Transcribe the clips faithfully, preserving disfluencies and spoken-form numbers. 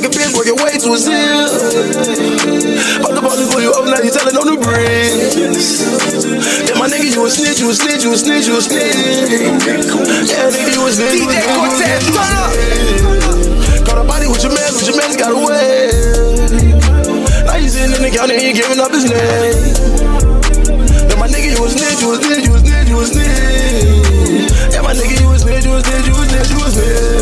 like a pin, work your way to a seal. All the bodies pull you up, now you tellin' on the bridge. Yeah, my nigga, you a snitch, you a snitch, you a snitch, you a snitch. Yeah, nigga, you a snitch. D J Cortez, turn up. Caught a body with your man, with your man's got away. Now you sitting in the county and you giving up his name. Yeah, my nigga, you a snitch, you a snitch, you a snitch, you a snitch. Yeah, my nigga, you a snitch, you a snitch, you a snitch, you a snitch.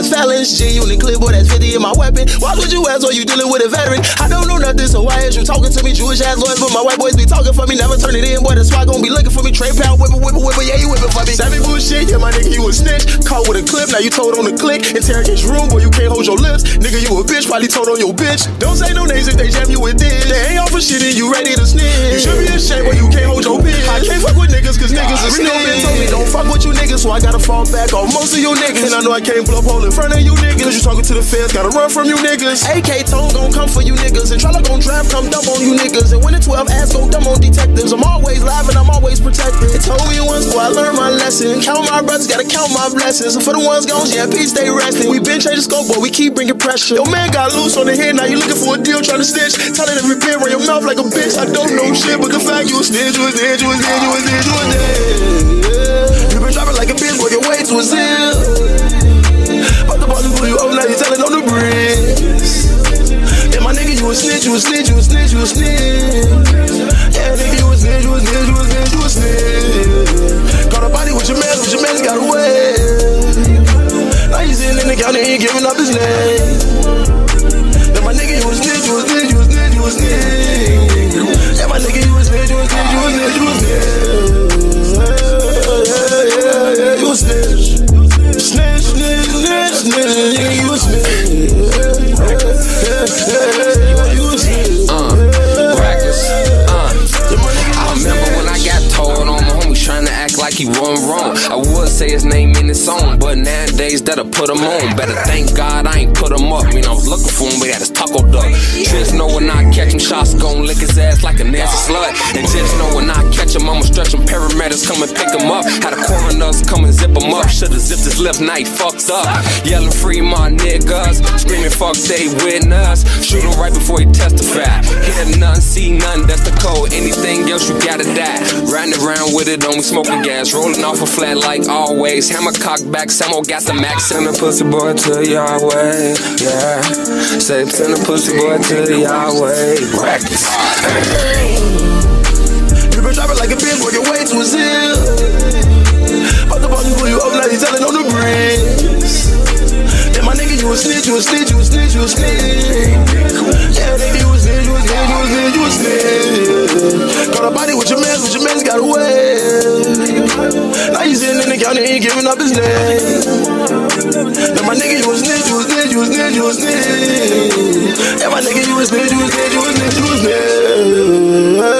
Felons, G-Unit clipboard, that's fifty in my weapon. Why would you ask, are you dealing with a veteran? I don't know nothing, so why is you talking to me? Jewish ass lawyers, but my white boys be talking for me. Never turn it in, boy, the swag gon' be looking for me. Trade pound, whipper, whipper, whipper, yeah, you whippin' for me. Savvy bullshit, yeah, my nigga, you a snitch. Caught with a clip, now you told on the click. Interrogate room, boy, you can't hold your lips. Nigga, you a bitch, probably told on your bitch. Don't say no names if they jam you with this. They ain't off for shit and you ready to snitch. You should be ashamed, boy, you can't hold your bitch. I can't fuck with niggas, cause niggas is snitch. Don't fuck with you niggas, so I gotta fall back on most of you niggas. And I know I can't blow up hole in front of you niggas, cause you talking to the feds, gotta run from you niggas. A K Tone gon' come for you niggas, and Trollo gon' drive, come dumb on you niggas. And when the twelve ass go dumb on detectives, I'm always live and I'm always protected. They told me once, boy, I learned my lesson. Count my brothers, gotta count my blessings. And for the ones gone, yeah, peace, they resting. We been changing scope, boy, we keep bringing pressure. Your man got loose on the head, now you looking for a deal, trying to snitch. Telling to repair on your mouth like a bitch. I don't know shit, but the fact you a snitch, you a snitch, you a snitch, you a snitch, you a snitch. You been dropping like a bitch, work your way to a zip. You a snitch, you a snitch, you a snitch, you a snitch. Yeah, nigga, you a snitch, you a snitch, you a snitch, you a snitch. Caught a body with your man, with your man's got away. Now you sitting in the county and you giving up his name. Yeah, my nigga, you a snitch, you a snitch, you a snitch, you a snitch. Yeah, my nigga, you a snitch, you a snitch, you a snitch, you a snitch. Yeah, yeah, yeah, you a snitch. Snitch, snitch, snitch, snitch, nigga, you a snitch. He wasn't wrong. I would say his name in his song, but nowadays that'll put him on. Better thank God I ain't put him up. I mean, I was looking for him, but he had his taco duck. Just know when I catch him, shots gon' lick his ass like a nasty slut. And just know when I catch him, I'ma stretch him. Paramedics come and pick him up. Had a coroner's come and zip him up. Should've zipped his left night, fucked up. Yelling free my niggas, screaming fuck they witness. Shoot him right before he testified. Hear nothing, see nothing, that's the code. Anything else you gotta die. Riding around with it, only smoking gas. Rolling off a flat like always. Hammer cock back, Samo got the max. Send a pussy boy to Yahweh. Yeah. Say, send a pussy boy to Yahweh. Practice. You been dropping like a bitch, work your way to a seal. But the bodies pull you up, now you telling on the bridge. Yeah, my nigga, you a snitch, you a snitch, you a snitch, you a snitch. Yeah, nigga, you a snitch, you a snitch, you a snitch, you a snitch. Caught a body with your man's, with your man's got away. Now you sitting in the county and you giving up his name. Now my nigga, you a snitch, you a snitch, you a snitch, you a snitch. Yeah, my nigga, you a snitch, you a snitch, you a snitch, you a snitch.